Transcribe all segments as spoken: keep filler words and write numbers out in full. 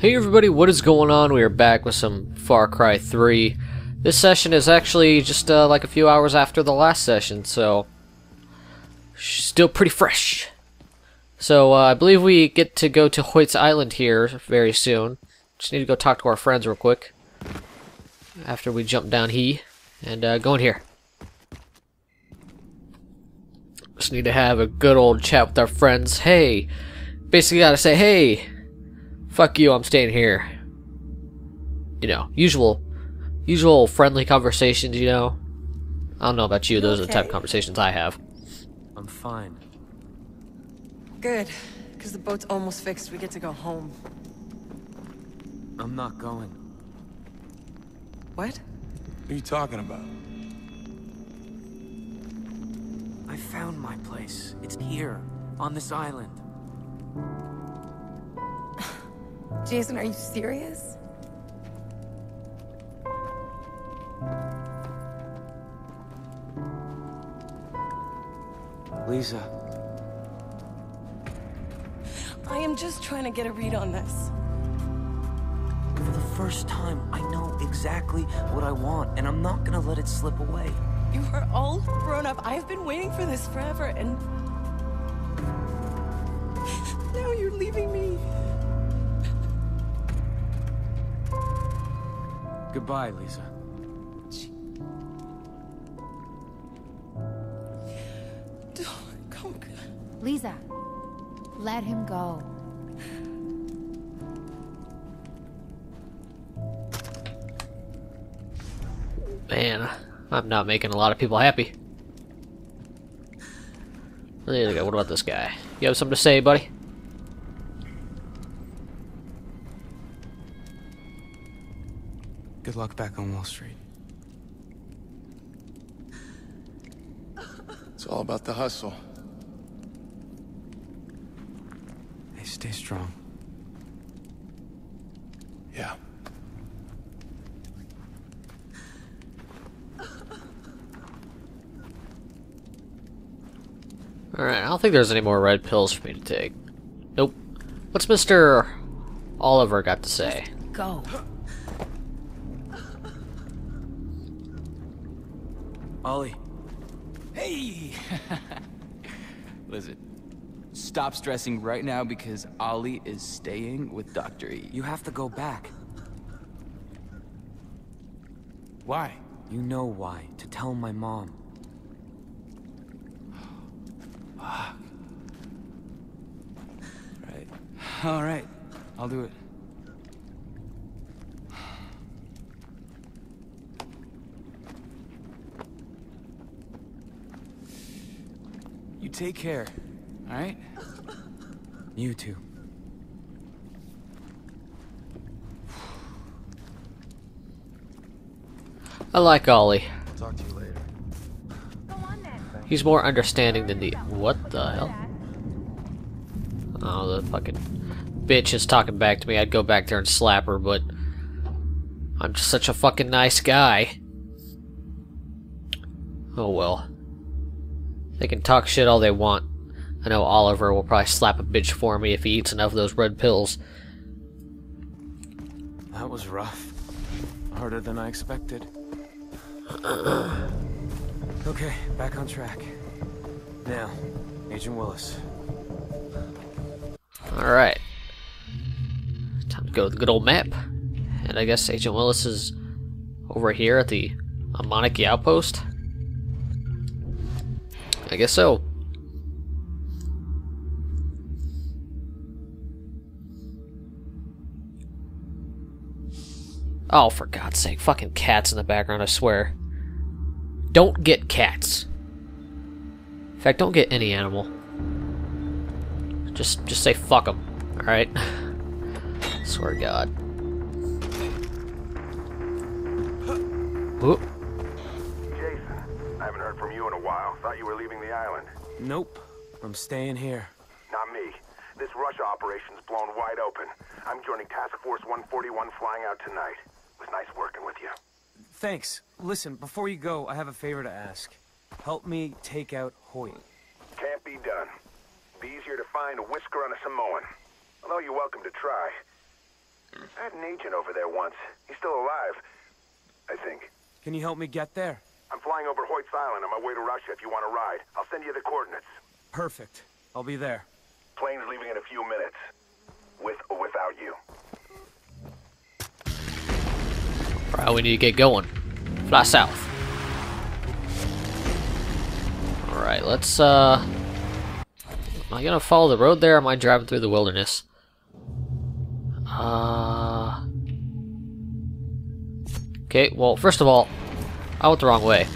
Hey everybody, what is going on? We are back with some Far Cry three. This session is actually just uh, like a few hours after the last session, so still pretty fresh. So uh, I believe we get to go to Hoyt's Island here very soon. Just need to go talk to our friends real quick after we jump down he and uh, go in here. Just need to have a good old chat with our friends. Hey, basically gotta say hey. Fuck you, I'm staying here. You know, usual usual friendly conversations, you know. I don't know about you, those okay. are the type of conversations I have. I'm fine. Good, because the boat's almost fixed. We get to go home. I'm not going. What? What are you talking about? I found my place. It's here, on this island. Jason, are you serious? Lisa. I am just trying to get a read on this. For the first time, I know exactly what I want, and I'm not gonna let it slip away. You are all grown up. I've been waiting for this forever, and... now you're leaving me. Goodbye, Lisa. Lisa, let him go. Man, I'm not making a lot of people happy. There you go. What about this guy? You have something to say, buddy? Good luck back on Wall Street. It's all about the hustle. Hey, stay strong. Yeah. Alright, I don't think there's any more red pills for me to take. Nope. What's Mister Oliver got to say? Just go. Ollie. Hey! Listen, stop stressing right now because Ollie is staying with Doctor E. You have to go back. Why? You know why. To tell my mom. Fuck. Right. Alright, I'll do it. Take care, all right? You too. I like Ollie. Talk to you later. Go on then. He's more understanding than the... What the hell? Oh, the fucking bitch is talking back to me. I'd go back there and slap her, but I'm just such a fucking nice guy. Oh well. They can talk shit all they want. I know Oliver will probably slap a bitch for me if he eats enough of those red pills. That was rough. Harder than I expected. Okay, back on track. Now, Agent Willis. Alright. Time to go to the good old map. And I guess Agent Willis is over here at the Amonaki Outpost. I guess so. Oh, for God's sake. Fucking cats in the background, I swear. Don't get cats. In fact, don't get any animal. Just, just say fuck them. Alright? Swear to God. Whoop. Island. Nope. I'm staying here. Not me. This Russia operation's blown wide open. I'm joining Task Force one forty-one flying out tonight. It was nice working with you. Thanks. Listen, before you go, I have a favor to ask. Help me take out Hoyt. Can't be done. Be easier to find a whisker on a Samoan. Although you're welcome to try. I had an agent over there once. He's still alive, I think. Can you help me get there? I'm flying over Hoyt's Island on my way to Russia if you want to ride. I'll send you the coordinates. Perfect. I'll be there. Plane's leaving in a few minutes. With or without you. Alright, we need to get going. Fly south. Alright, let's, uh... am I gonna follow the road there, or am I driving through the wilderness? Uh... Okay, well, first of all, I went the wrong way.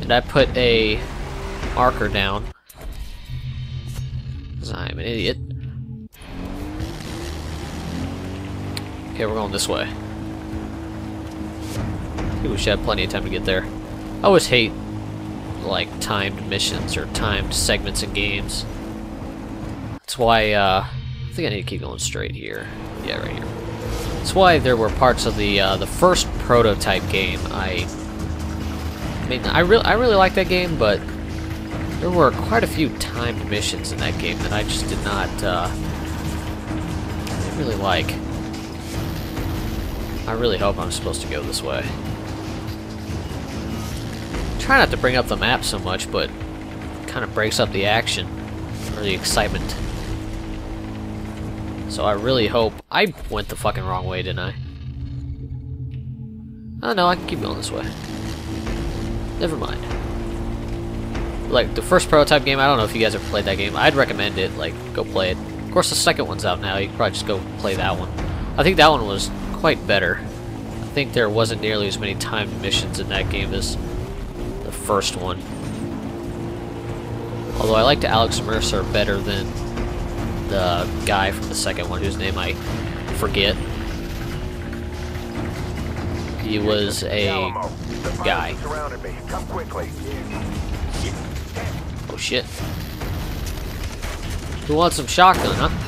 And I put a marker down. Because I'm an idiot. Okay, we're going this way. We should have plenty of time to get there. I always hate, like, timed missions or timed segments in games. That's why, uh, I think I need to keep going straight here. Yeah, right here. That's why there were parts of the, uh, the first prototype game I... I mean, I, re I really like that game, but there were quite a few timed missions in that game that I just did not, uh... didn't really like. I really hope I'm supposed to go this way. Try not to bring up the map so much, but it kind of breaks up the action or the excitement. So I really hope I went the fucking wrong way, didn't I? Oh no, I can keep going this way. Never mind. Like the first prototype game, I don't know if you guys have played that game. I'd recommend it. Like, go play it. Of course, the second one's out now. You can probably just go play that one. I think that one was quite better. I think there wasn't nearly as many timed missions in that game as first one. Although I liked Alex Mercer better than the guy from the second one, whose name I forget. He was a guy. Oh shit. Who wants some shotgun, huh?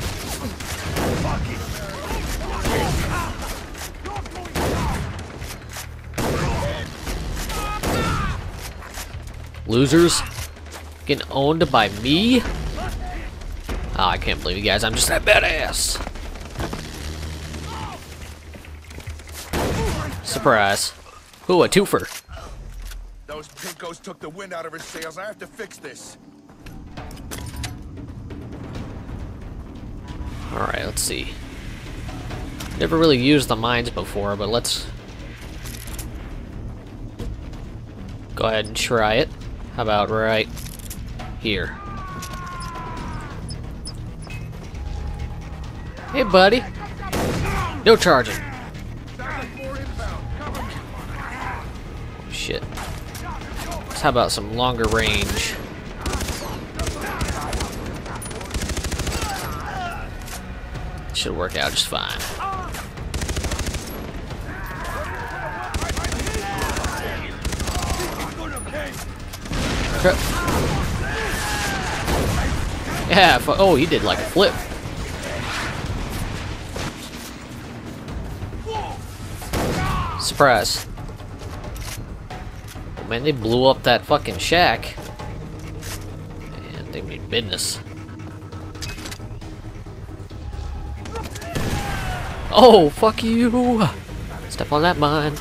Losers getting owned by me. Oh, I can't believe you guys. I'm just that badass. Surprise. Ooh, a twofer. Those pinkos took the wind out of her sails. I have to fix this. Alright, let's see. Never really used the mines before, but let's go ahead and try it. How about right here? Hey, buddy. No charging. Oh, shit. How about some longer range? Should work out just fine. Yeah, fu oh, he did like a flip. Surprise. Oh, man, they blew up that fucking shack. Man, they mean business. Oh, fuck you. Step on that mine.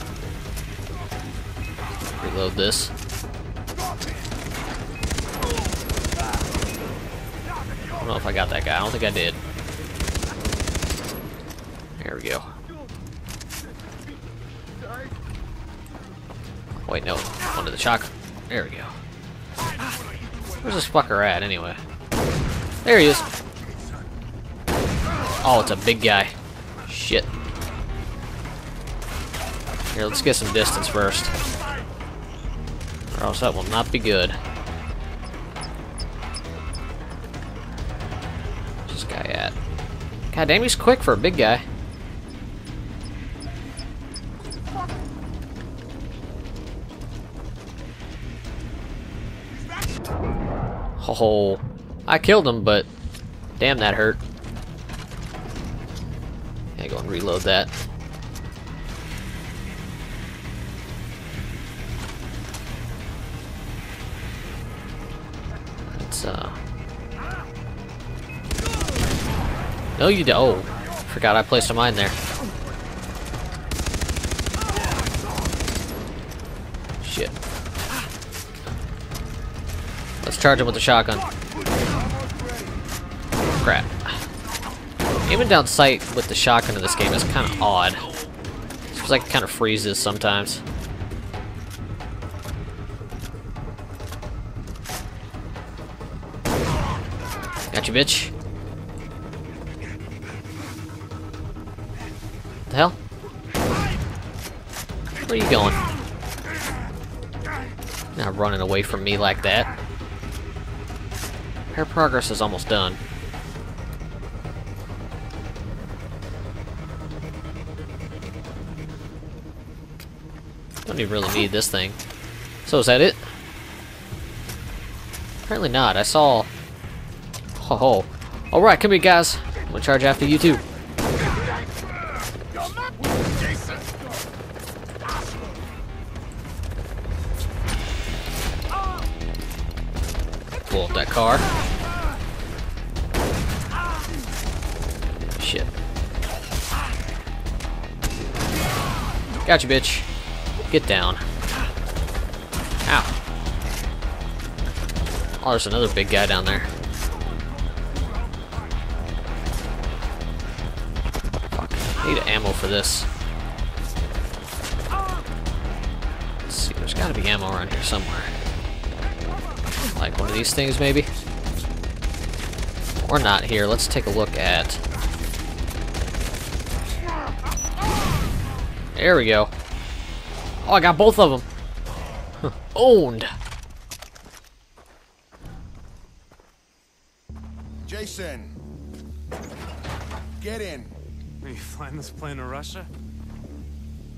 Reload this. I don't know if I got that guy. I don't think I did. There we go. Wait, no. Under the shock. There we go. Where's this fucker at, anyway? There he is. Oh, it's a big guy. Shit. Here, let's get some distance first. Or else that will not be good. God damn, he's quick for a big guy. Oh, I killed him, but damn, that hurt. Yeah, go and reload that. Let's uh. No, you don't. Oh. Forgot I placed a mine there. Shit. Let's charge him with the shotgun. Crap. Aiming down sight with the shotgun in this game is kind of odd. Seems like it kind of freezes sometimes. Got you, bitch. The hell? Where are you going? Not running away from me like that. Her progress is almost done. Don't even really need this thing. So is that it? Apparently not. I saw. Ho ho. All right, come here, guys. I'm gonna charge after you too. Pull up that car. Shit. Gotcha, bitch. Get down. Ow. Oh, there's another big guy down there. Fuck. I need ammo for this. Let's see, there's gotta be ammo around here somewhere. Like one of these things, maybe? Or not here. Let's take a look at... There we go. Oh, I got both of them. Huh. Owned. Jason, get in. Are you flying this plane to Russia?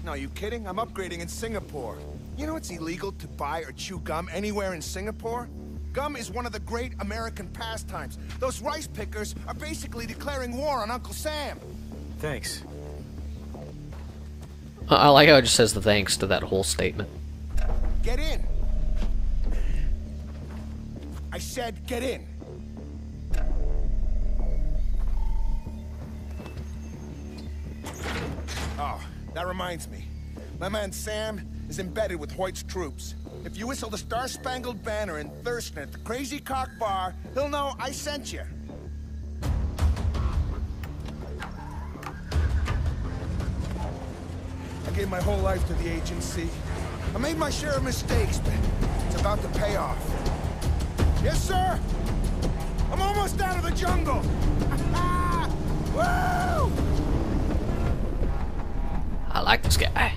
No, are you kidding? I'm upgrading in Singapore. You know it's illegal to buy or chew gum anywhere in Singapore? Gum is one of the great American pastimes. Those rice pickers are basically declaring war on Uncle Sam. Thanks. I like how it just says the thanks to that whole statement. Get in. I said get in. Oh, that reminds me. My man Sam is embedded with Hoyt's troops. If you whistle the Star Spangled Banner in Thurston at the Crazy Cock Bar, he'll know I sent you. I gave my whole life to the agency. I made my share of mistakes, but it's about to pay off. Yes, sir! I'm almost out of the jungle! Woo! I like this guy.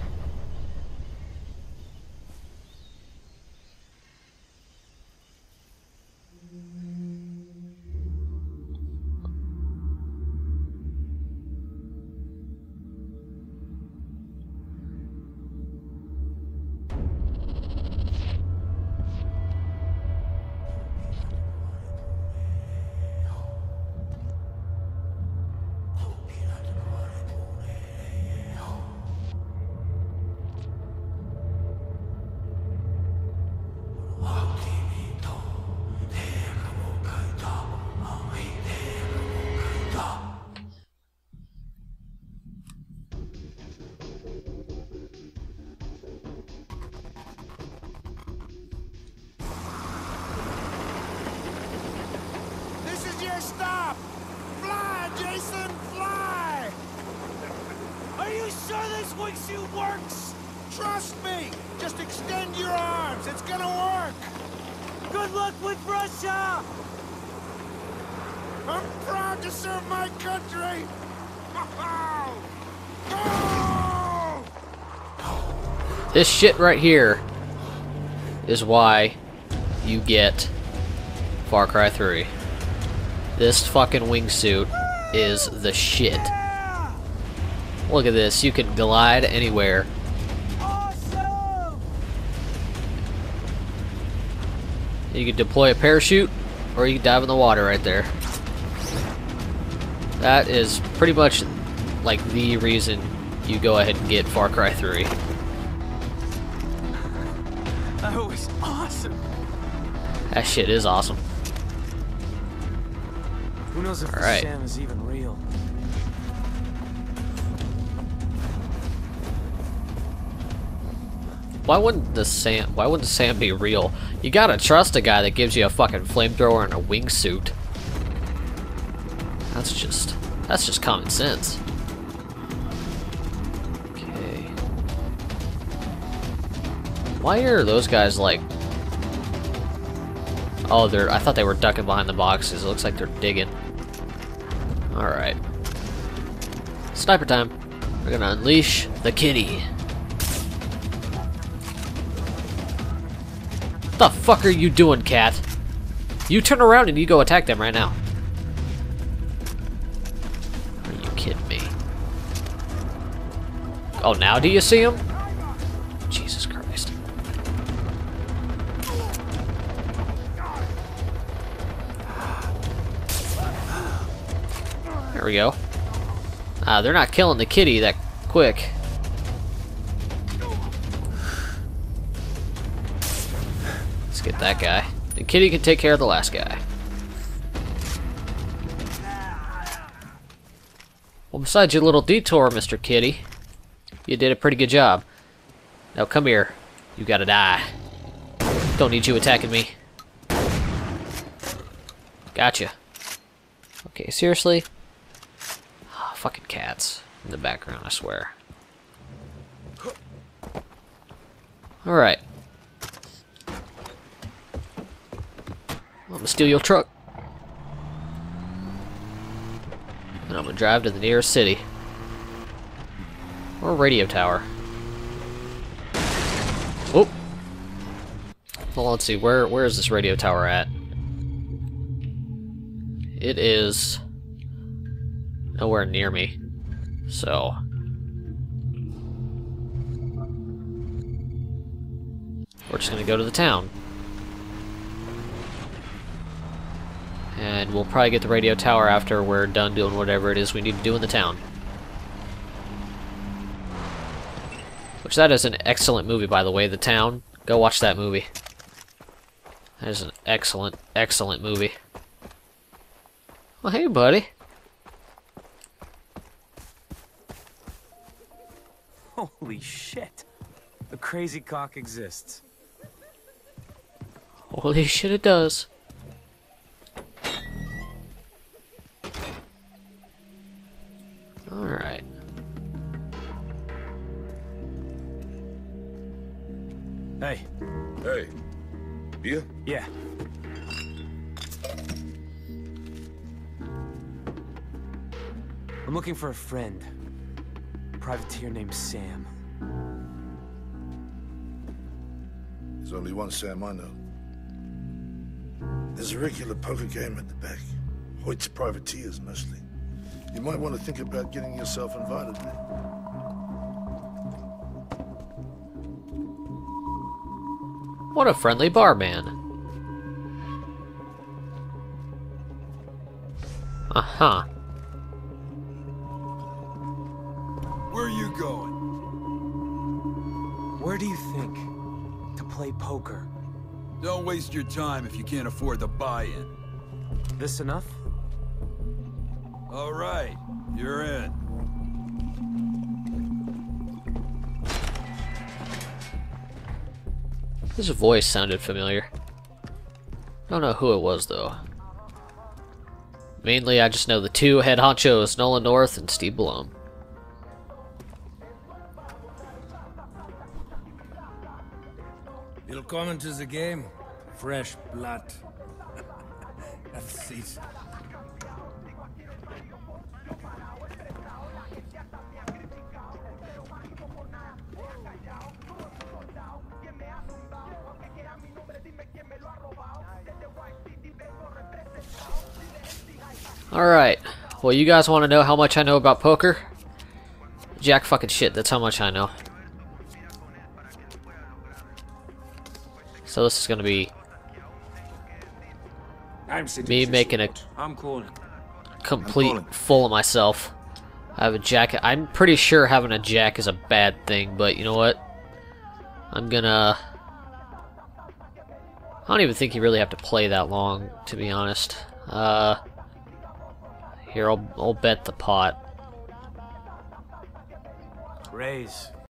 Stop! Fly, Jason, fly! Are you sure this wingsuit you works? Trust me! Just extend your arms, it's gonna work! Good luck with Russia! I'm proud to serve my country! This shit right here is why you get Far Cry three. This fucking wingsuit is the shit. Look at this. You can glide anywhere. Awesome. You can deploy a parachute, or you can dive in the water right there. That is pretty much like the reason you go ahead and get Far Cry three. That was awesome. That shit is awesome. Who knows if Sam is even real? Why wouldn't the Sam? Why wouldn't Sam be real? You gotta trust a guy that gives you a fucking flamethrower and a wingsuit. That's just. That's just common sense. Okay. Why are those guys like? Oh, they're. I thought they were ducking behind the boxes. It looks like they're digging. All right. Sniper time. We're gonna unleash the kitty. What the fuck are you doing, cat? You turn around and you go attack them right now. Are you kidding me? Oh, now do you see him? Jesus Christ. There we go. Ah, uh, they're not killing the kitty that quick. Get that guy. The kitty can take care of the last guy. Well, besides your little detour, Mister Kitty, you did a pretty good job. Now come here. You gotta die. Don't need you attacking me. Gotcha. Okay, seriously? Oh, fucking cats in the background, I swear. Alright. I'm gonna steal your truck. And I'm gonna drive to the nearest city. Or radio tower. Oh! Well, let's see, where where is this radio tower at? It is nowhere near me. So we're just gonna go to the town. And we'll probably get the radio tower after we're done doing whatever it is we need to do in the town. Which, that is an excellent movie, by the way, The Town. Go watch that movie. That is an excellent, excellent movie. Well, hey, buddy. Holy shit. The Crazy Cock exists. Holy shit, it does. Alright. Hey. Hey. You? Yeah. I'm looking for a friend. A privateer named Sam. There's only one Sam I know. There's a regular poker game at the back. Hoyt's Privateers, mostly. You might want to think about getting yourself invited, mate. What a friendly barman. Uh-huh. Where are you going? Where do you think? To play poker. Don't waste your time if you can't afford the buy-in. This enough? All right, you're in. His voice sounded familiar. I don't know who it was, though. Mainly, I just know the two head honchos, Nolan North and Steve Blum. Willkommen to the game, fresh blood. Have a seat. Alright, well, you guys want to know how much I know about poker? Jack fucking shit, that's how much I know. So this is gonna be me making a complete fool of myself. I have a jack. I'm pretty sure having a jack is a bad thing, but you know what? I'm gonna... I don't even think you really have to play that long, to be honest. Uh... Here, I'll, I'll bet the pot. Raise.